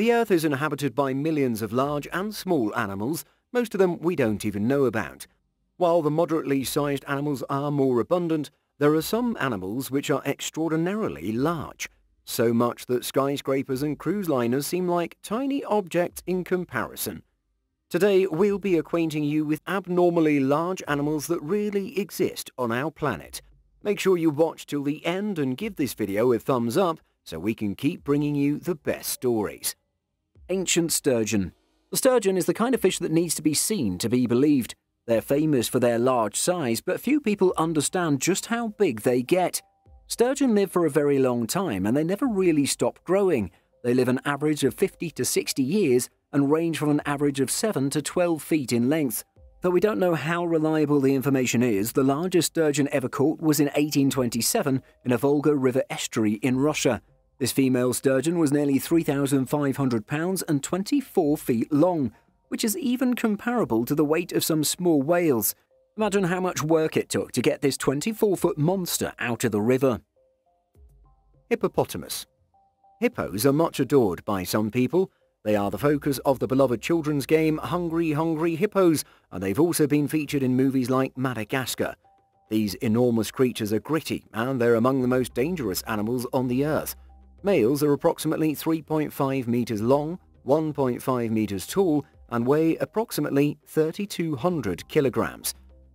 The Earth is inhabited by millions of large and small animals, most of them we don't even know about. While the moderately sized animals are more abundant, there are some animals which are extraordinarily large, so much that skyscrapers and cruise liners seem like tiny objects in comparison. Today we'll be acquainting you with abnormally large animals that really exist on our planet. Make sure you watch till the end and give this video a thumbs up so we can keep bringing you the best stories. Ancient sturgeon. The sturgeon is the kind of fish that needs to be seen to be believed. They're famous for their large size, but few people understand just how big they get. Sturgeon live for a very long time and they never really stop growing. They live an average of 50 to 60 years and range from an average of 7 to 12 feet in length. Though we don't know how reliable the information is, the largest sturgeon ever caught was in 1827 in a Volga River estuary in Russia. This female sturgeon was nearly 3,500 pounds and 24 feet long, which is even comparable to the weight of some small whales. Imagine how much work it took to get this 24-foot monster out of the river. Hippopotamus. Hippos are much adored by some people. They are the focus of the beloved children's game Hungry Hungry Hippos, and they've also been featured in movies like Madagascar. These enormous creatures are gritty, and they're among the most dangerous animals on the Earth. Males are approximately 3.5 meters long, 1.5 meters tall, and weigh approximately 3,200 kilograms.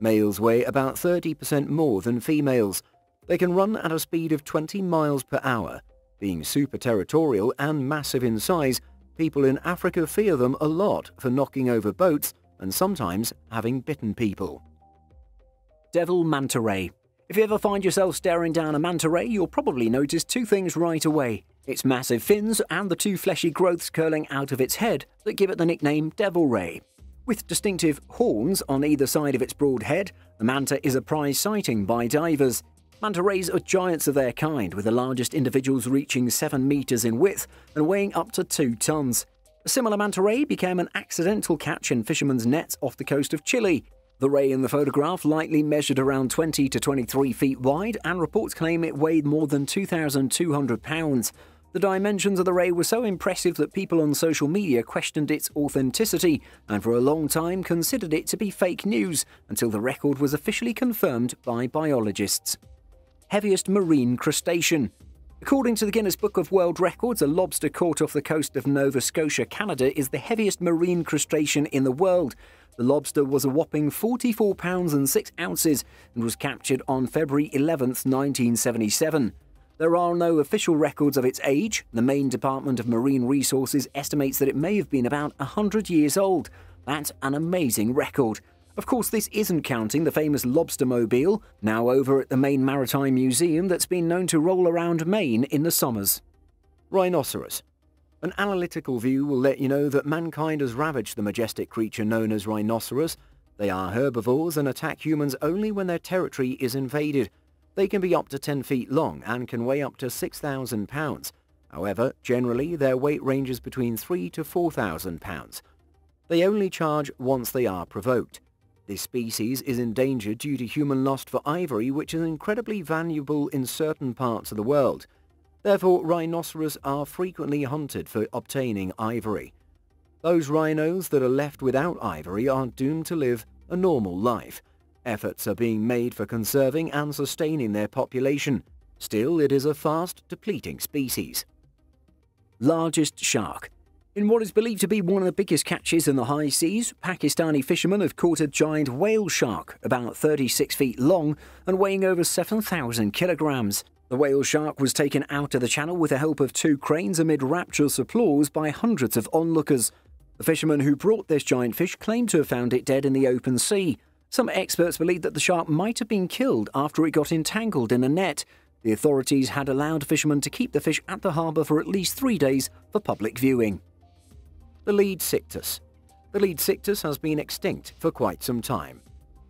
Males weigh about 30% more than females. They can run at a speed of 20 miles per hour. Being super territorial and massive in size, people in Africa fear them a lot for knocking over boats and sometimes having bitten people. Devil manta ray. If you ever find yourself staring down a manta ray, you'll probably notice two things right away: its massive fins and the two fleshy growths curling out of its head that give it the nickname devil ray. With distinctive horns on either side of its broad head, the manta is a prize sighting by divers. Manta rays are giants of their kind, with the largest individuals reaching 7 meters in width and weighing up to 2 tons. A similar manta ray became an accidental catch in fishermen's nets off the coast of Chile. The ray in the photograph likely measured around 20 to 23 feet wide, and reports claim it weighed more than 2,200 pounds. The dimensions of the ray were so impressive that people on social media questioned its authenticity and for a long time considered it to be fake news until the record was officially confirmed by biologists. Heaviest marine crustacean. According to the Guinness Book of World Records, a lobster caught off the coast of Nova Scotia, Canada, is the heaviest marine crustacean in the world. The lobster was a whopping 44 pounds and 6 ounces and was captured on February 11, 1977. There are no official records of its age. The Maine Department of Marine Resources estimates that it may have been about 100 years old. That's an amazing record. Of course, this isn't counting the famous lobstermobile, now over at the Maine Maritime Museum, that's been known to roll around Maine in the summers. Rhinoceros. An analytical view will let you know that mankind has ravaged the majestic creature known as rhinoceros. They are herbivores and attack humans only when their territory is invaded. They can be up to 10 feet long and can weigh up to 6,000 pounds. However, generally, their weight ranges between 3,000 to 4,000 pounds. They only charge once they are provoked. This species is endangered due to human loss for ivory, which is incredibly valuable in certain parts of the world. Therefore, rhinoceros are frequently hunted for obtaining ivory. Those rhinos that are left without ivory are doomed to live a normal life. Efforts are being made for conserving and sustaining their population. Still, it is a fast-depleting species. Largest shark. In what is believed to be one of the biggest catches in the high seas, Pakistani fishermen have caught a giant whale shark, about 36 feet long and weighing over 7,000 kilograms. The whale shark was taken out of the channel with the help of 2 cranes amid rapturous applause by hundreds of onlookers. The fishermen who brought this giant fish claimed to have found it dead in the open sea. Some experts believe that the shark might have been killed after it got entangled in a net. The authorities had allowed fishermen to keep the fish at the harbour for at least 3 days for public viewing. The Leedsichthys. The Leedsichthys has been extinct for quite some time.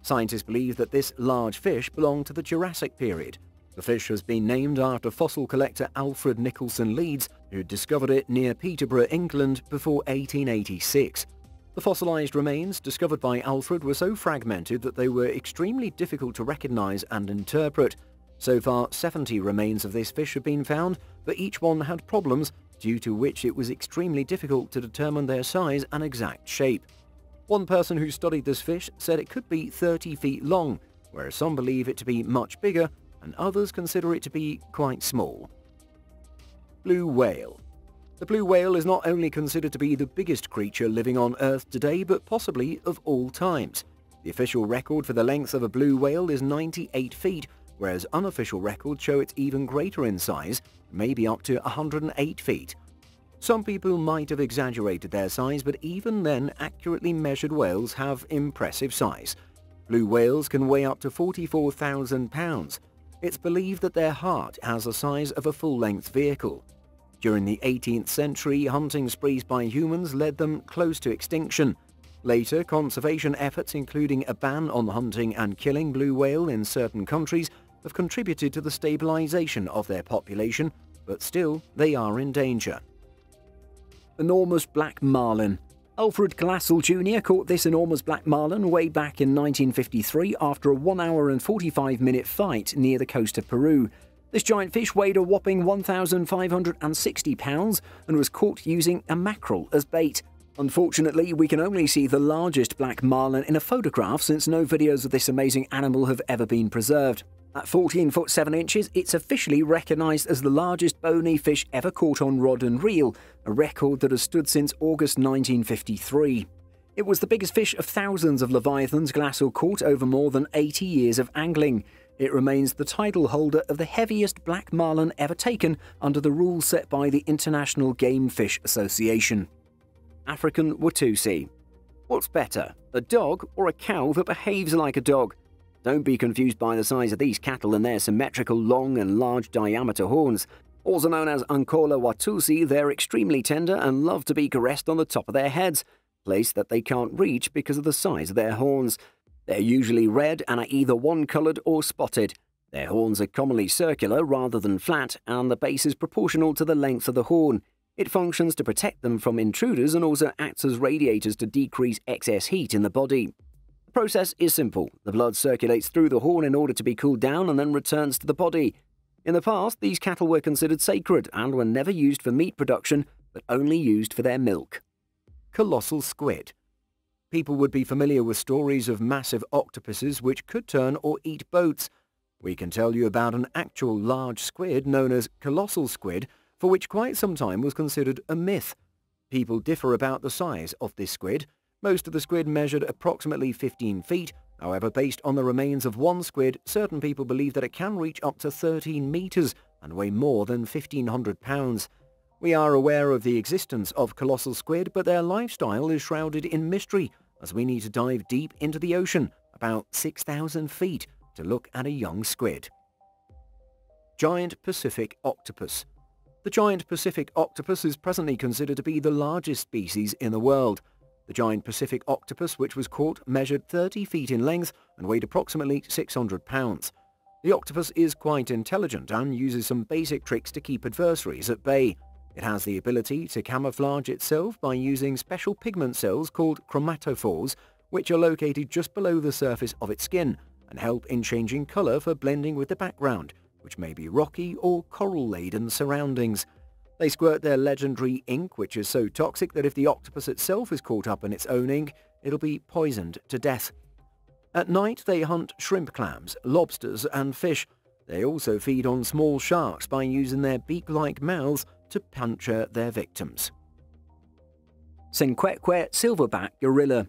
Scientists believe that this large fish belonged to the Jurassic period. The fish has been named after fossil collector Alfred Nicholson Leeds, who discovered it near Peterborough, England, before 1886. The fossilised remains discovered by Alfred were so fragmented that they were extremely difficult to recognise and interpret. So far, 70 remains of this fish have been found, but each one had problems due to which it was extremely difficult to determine their size and exact shape. One person who studied this fish said it could be 30 feet long, whereas some believe it to be much bigger and others consider it to be quite small. Blue whale. The blue whale is not only considered to be the biggest creature living on Earth today, but possibly of all times. The official record for the length of a blue whale is 98 feet, whereas unofficial records show it's even greater in size, maybe up to 108 feet. Some people might have exaggerated their size, but even then, accurately measured whales have impressive size. Blue whales can weigh up to 44,000 pounds. It's believed that their heart has the size of a full-length vehicle. During the 18th century, hunting sprees by humans led them close to extinction. Later, conservation efforts, including a ban on hunting and killing blue whale in certain countries, have contributed to the stabilization of their population, but still, they are in danger. Enormous black marlin. Alfred Glassell Jr. caught this enormous black marlin way back in 1953 after a 1-hour and 45-minute fight near the coast of Peru. This giant fish weighed a whopping 1,560 pounds and was caught using a mackerel as bait. Unfortunately, we can only see the largest black marlin in a photograph since no videos of this amazing animal have ever been preserved. At 14 foot 7 inches, it's officially recognized as the largest bony fish ever caught on rod and reel, a record that has stood since August 1953. It was the biggest fish of thousands of leviathans Glassell caught over more than 80 years of angling. It remains the title holder of the heaviest black marlin ever taken under the rules set by the International Game Fish Association. African Watusi. What's better, a dog or a cow that behaves like a dog? Don't be confused by the size of these cattle and their symmetrical long and large diameter horns. Also known as Ankole Watusi, they're extremely tender and love to be caressed on the top of their heads, place that they can't reach because of the size of their horns. They're usually red and are either one-coloured or spotted. Their horns are commonly circular rather than flat, and the base is proportional to the length of the horn. It functions to protect them from intruders and also acts as radiators to decrease excess heat in the body. The process is simple. The blood circulates through the horn in order to be cooled down and then returns to the body. In the past, these cattle were considered sacred and were never used for meat production, but only used for their milk. Colossal squid. People would be familiar with stories of massive octopuses which could turn or eat boats. We can tell you about an actual large squid known as colossal squid, for which quite some time was considered a myth. People differ about the size of this squid. Most of the squid measured approximately 15 feet. However, based on the remains of one squid, certain people believe that it can reach up to 13 meters and weigh more than 1,500 pounds. We are aware of the existence of colossal squid, but their lifestyle is shrouded in mystery, as we need to dive deep into the ocean, about 6,000 feet, to look at a young squid. Giant Pacific octopus. The giant Pacific octopus is presently considered to be the largest species in the world. The giant Pacific octopus, which was caught, measured 30 feet in length and weighed approximately 600 pounds. The octopus is quite intelligent and uses some basic tricks to keep adversaries at bay. It has the ability to camouflage itself by using special pigment cells called chromatophores, which are located just below the surface of its skin and help in changing color for blending with the background, which may be rocky or coral-laden surroundings. They squirt their legendary ink, which is so toxic that if the octopus itself is caught up in its own ink, it'll be poisoned to death. At night, they hunt shrimp clams, lobsters, and fish. They also feed on small sharks by using their beak-like mouths to puncture their victims. Senkwekwe silverback gorilla.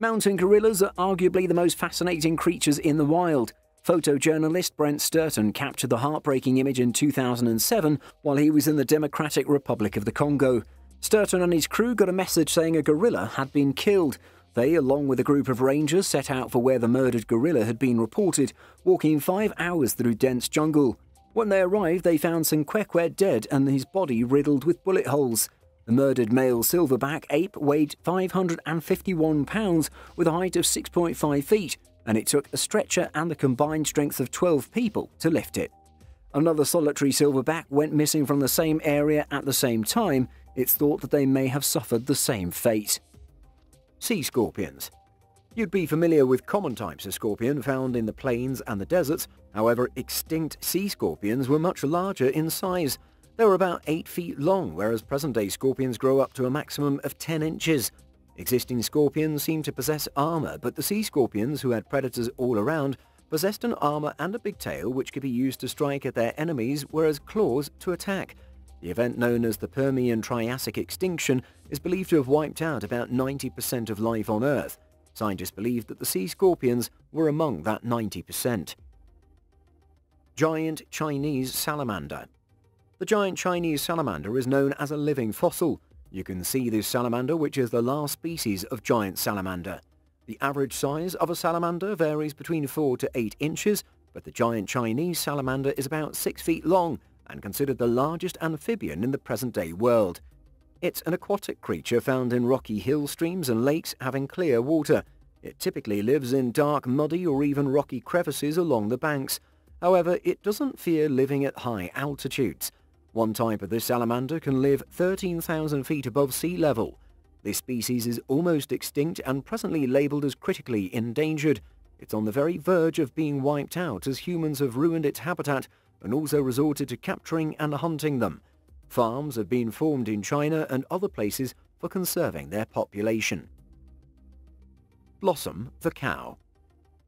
Mountain gorillas are arguably the most fascinating creatures in the wild. Photojournalist Brent Sturton captured the heartbreaking image in 2007 while he was in the Democratic Republic of the Congo. Sturton and his crew got a message saying a gorilla had been killed. They, along with a group of rangers, set out for where the murdered gorilla had been reported, walking 5 hours through dense jungle. When they arrived, they found Senkwekwe dead and his body riddled with bullet holes. The murdered male silverback ape weighed 551 pounds with a height of 6.5 feet. And it took a stretcher and the combined strength of 12 people to lift it. Another solitary silverback went missing from the same area at the same time. It's thought that they may have suffered the same fate. Sea scorpions. You'd be familiar with common types of scorpion found in the plains and the deserts. However, extinct sea scorpions were much larger in size. They were about 8 feet long, whereas present-day scorpions grow up to a maximum of 10 inches. Existing scorpions seem to possess armor, but the sea scorpions, who had predators all around, possessed an armor and a big tail which could be used to strike at their enemies, whereas claws to attack. The event known as the Permian-Triassic extinction is believed to have wiped out about 90% of life on Earth. Scientists believe that the sea scorpions were among that 90%. Giant Chinese salamander. The giant Chinese salamander is known as a living fossil. You can see this salamander, which is the last species of giant salamander. The average size of a salamander varies between 4 to 8 inches, but the giant Chinese salamander is about 6 feet long and considered the largest amphibian in the present-day world. It's an aquatic creature found in rocky hill streams and lakes having clear water. It typically lives in dark, muddy or even rocky crevices along the banks. However, it doesn't fear living at high altitudes. One type of this salamander can live 13,000 feet above sea level. This species is almost extinct and presently labelled as critically endangered. It's on the very verge of being wiped out as humans have ruined its habitat and also resorted to capturing and hunting them. Farms have been formed in China and other places for conserving their population. Blossom the cow.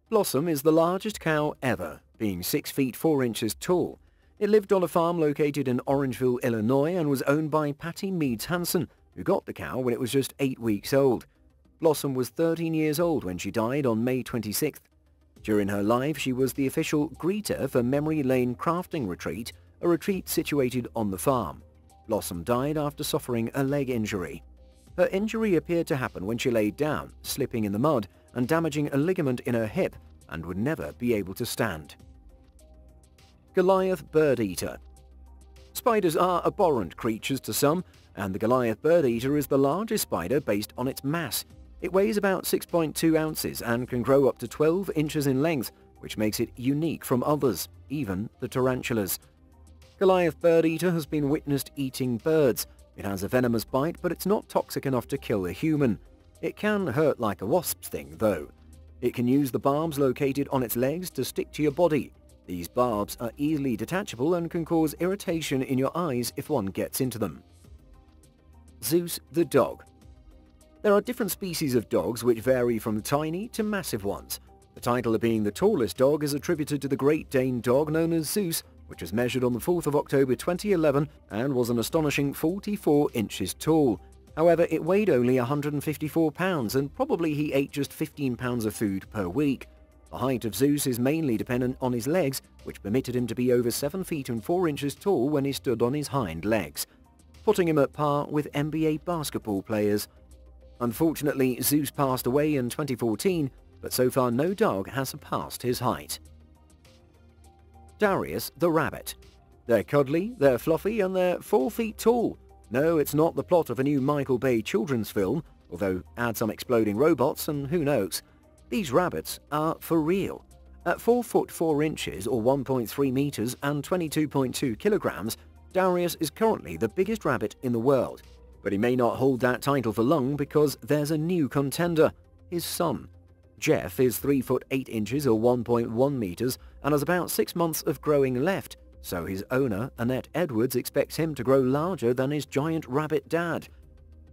Blossom is the largest cow ever, being 6 feet 4 inches tall. It lived on a farm located in Orangeville, Illinois, and was owned by Patty Meads Hansen, who got the cow when it was just 8 weeks old. Blossom was 13 years old when she died on May 26th. During her life, she was the official greeter for Memory Lane Crafting Retreat, a retreat situated on the farm. Blossom died after suffering a leg injury. Her injury appeared to happen when she laid down, slipping in the mud and damaging a ligament in her hip, and would never be able to stand. Goliath Bird Eater. Spiders are abhorrent creatures to some, and the Goliath Bird Eater is the largest spider based on its mass. It weighs about 6.2 ounces and can grow up to 12 inches in length, which makes it unique from others, even the tarantulas. Goliath Bird Eater has been witnessed eating birds. It has a venomous bite, but it's not toxic enough to kill a human. It can hurt like a wasp's sting, though. It can use the barbs located on its legs to stick to your body. These barbs are easily detachable and can cause irritation in your eyes if one gets into them. Zeus the dog. There are different species of dogs which vary from tiny to massive ones. The title of being the tallest dog is attributed to the Great Dane dog known as Zeus, which was measured on the 4th of October 2011 and was an astonishing 44 inches tall. However, it weighed only 154 pounds and probably he ate just 15 pounds of food per week. The height of Zeus is mainly dependent on his legs, which permitted him to be over 7 feet and 4 inches tall when he stood on his hind legs, putting him at par with NBA basketball players. Unfortunately, Zeus passed away in 2014, but so far no dog has surpassed his height. Darius the rabbit. They're cuddly, they're fluffy, and they're 4 feet tall. No, it's not the plot of a new Michael Bay children's film, although add some exploding robots and who knows. These rabbits are for real. At 4 foot 4 inches or 1.3 meters and 22.2 kilograms, Darius is currently the biggest rabbit in the world. But he may not hold that title for long because there's a new contender, his son. Jeff is 3 foot 8 inches or 1.1 meters and has about 6 months of growing left, so his owner, Annette Edwards, expects him to grow larger than his giant rabbit dad.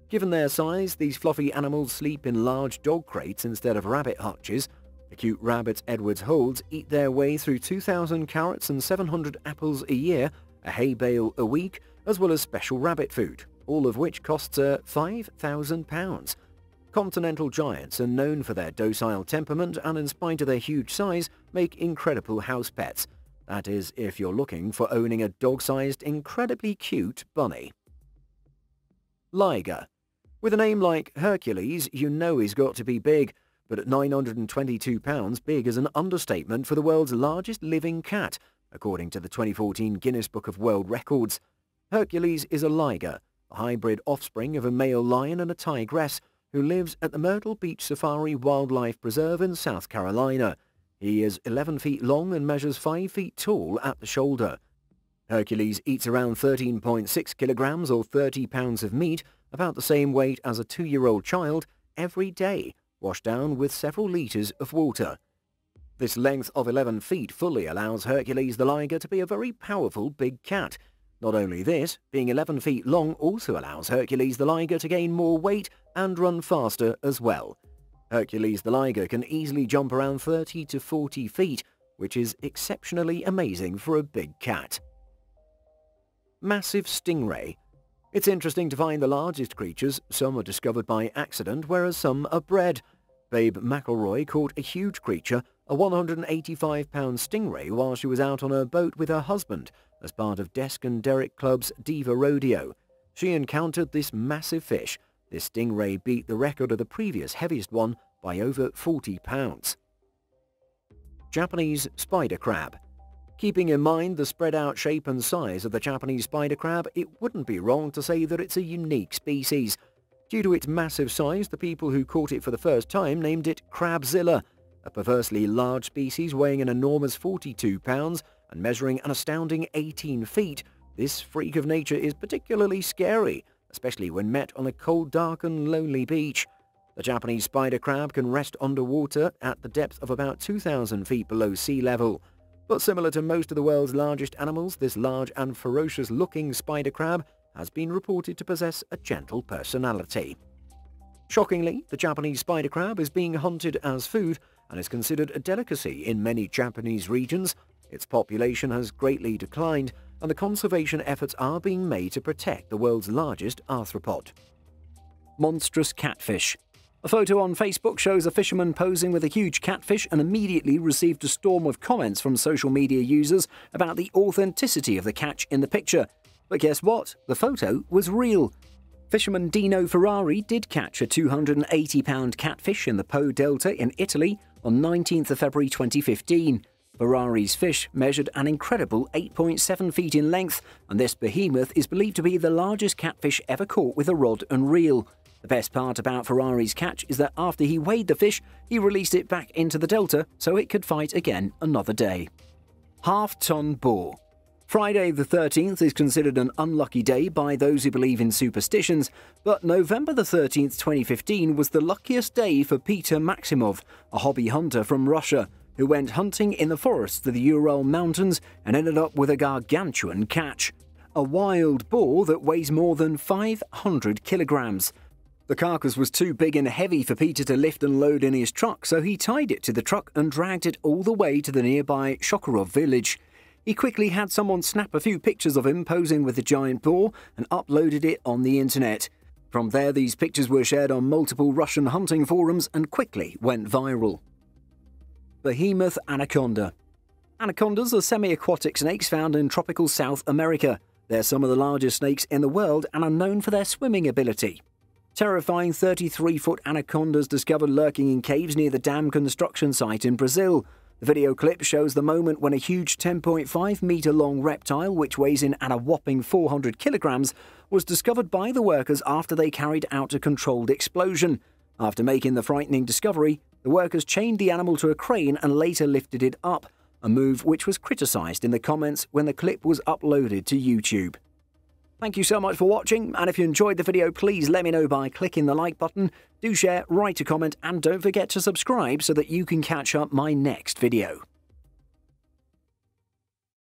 Given their size, these fluffy animals sleep in large dog crates instead of rabbit hutches. The cute rabbits Edwards holds eat their way through 2,000 carrots and 700 apples a year, a hay bale a week, as well as special rabbit food, all of which costs her £5,000. Continental giants are known for their docile temperament and, in spite of their huge size, make incredible house pets. That is, if you're looking for owning a dog-sized, incredibly cute bunny. Liger. With a name like Hercules, you know he's got to be big, but at 922 pounds, big is an understatement for the world's largest living cat, according to the 2014 Guinness Book of World Records. Hercules is a liger, a hybrid offspring of a male lion and a tigress, who lives at the Myrtle Beach Safari Wildlife Preserve in South Carolina. He is 11 feet long and measures 5 feet tall at the shoulder. Hercules eats around 13.6 kilograms or 30 pounds of meat, about the same weight as a 2-year-old child, every day, washed down with several litres of water. This length of 11 feet fully allows Hercules the Liger to be a very powerful big cat. Not only this, being 11 feet long also allows Hercules the Liger to gain more weight and run faster as well. Hercules the Liger can easily jump around 30 to 40 feet, which is exceptionally amazing for a big cat. Massive stingray. It's interesting to find the largest creatures. Some are discovered by accident, whereas some are bred. Babe McElroy caught a huge creature, a 185-pound stingray, while she was out on her boat with her husband as part of Desk and Derrick Club's Diva Rodeo. She encountered this massive fish. This stingray beat the record of the previous heaviest one by over 40 pounds. Japanese spider crab. Keeping in mind the spread-out shape and size of the Japanese spider crab, it wouldn't be wrong to say that it's a unique species. Due to its massive size, the people who caught it for the first time named it Crabzilla, a perversely large species weighing an enormous 42 pounds and measuring an astounding 18 feet. This freak of nature is particularly scary, especially when met on a cold, dark and lonely beach. The Japanese spider crab can rest underwater at the depth of about 2,000 feet below sea level. But similar to most of the world's largest animals, this large and ferocious-looking spider crab has been reported to possess a gentle personality. Shockingly, the Japanese spider crab is being hunted as food and is considered a delicacy in many Japanese regions. Its population has greatly declined, and the conservation efforts are being made to protect the world's largest arthropod. Monstrous catfish. A photo on Facebook shows a fisherman posing with a huge catfish and immediately received a storm of comments from social media users about the authenticity of the catch in the picture. But guess what? The photo was real. Fisherman Dino Ferrari did catch a 280-pound catfish in the Po Delta in Italy on 19th of February 2015. Ferrari's fish measured an incredible 8.7 feet in length, and this behemoth is believed to be the largest catfish ever caught with a rod and reel. The best part about Ferrari's catch is that after he weighed the fish, he released it back into the delta so it could fight again another day. Half-ton boar. Friday the 13th is considered an unlucky day by those who believe in superstitions, but November the 13th, 2015 was the luckiest day for Peter Maximov, a hobby hunter from Russia, who went hunting in the forests of the Ural Mountains and ended up with a gargantuan catch. A wild boar that weighs more than 500 kilograms. The carcass was too big and heavy for Peter to lift and load in his truck, so he tied it to the truck and dragged it all the way to the nearby Shokorov village. He quickly had someone snap a few pictures of him posing with the giant boar and uploaded it on the internet. From there, these pictures were shared on multiple Russian hunting forums and quickly went viral. Behemoth anaconda. Anacondas are semi-aquatic snakes found in tropical South America. They're some of the largest snakes in the world and are known for their swimming ability. Terrifying 33-foot anacondas discovered lurking in caves near the dam construction site in Brazil. The video clip shows the moment when a huge 10.5-meter-long reptile, which weighs in at a whopping 400 kilograms, was discovered by the workers after they carried out a controlled explosion. After making the frightening discovery, the workers chained the animal to a crane and later lifted it up, a move which was criticized in the comments when the clip was uploaded to YouTube. Thank you so much for watching, and if you enjoyed the video, please let me know by clicking the like button. Do share, write a comment, and don't forget to subscribe so that you can catch up my next video.